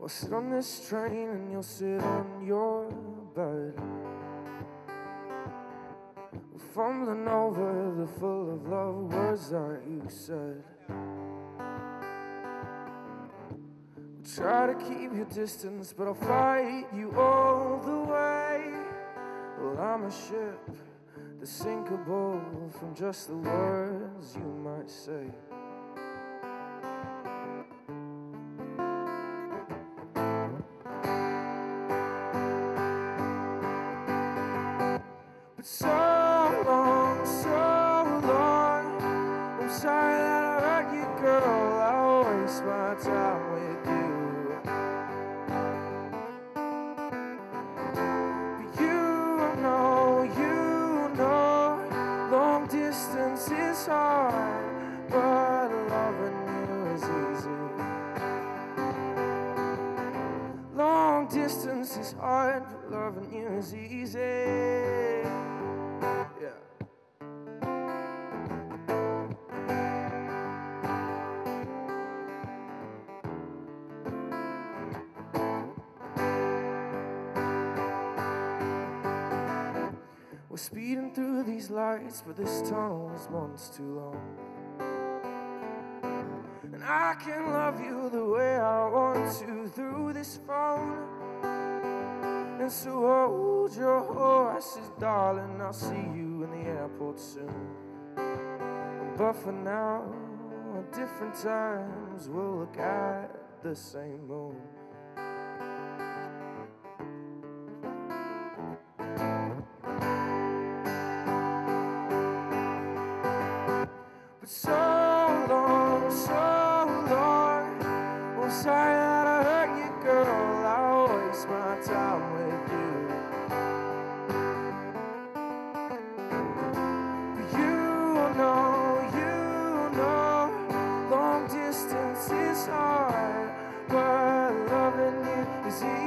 Well, sit on this train and you'll sit on your bed. We're fumbling over the full of love words that you said. We'll try to keep your distance, but I'll fight you all the way. Well, I'm a ship that's sinkable from just the words you might say. But so long, I'm sorry that I hurt you, girl. I waste my time with you. But you know, long distance is hard, but loving you is easy. Long distance is hard, but loving you is easy. We're speeding through these lights, but this tunnel is months too long. And I can love you the way I want to through this phone. And so hold your horses, darling, I'll see you in the airport soon. But for now, at different times, we'll look at the same moon. So long, I'm sorry that I hurt you, girl. I waste my time with you. But you know, long distance is hard, but loving you is easy.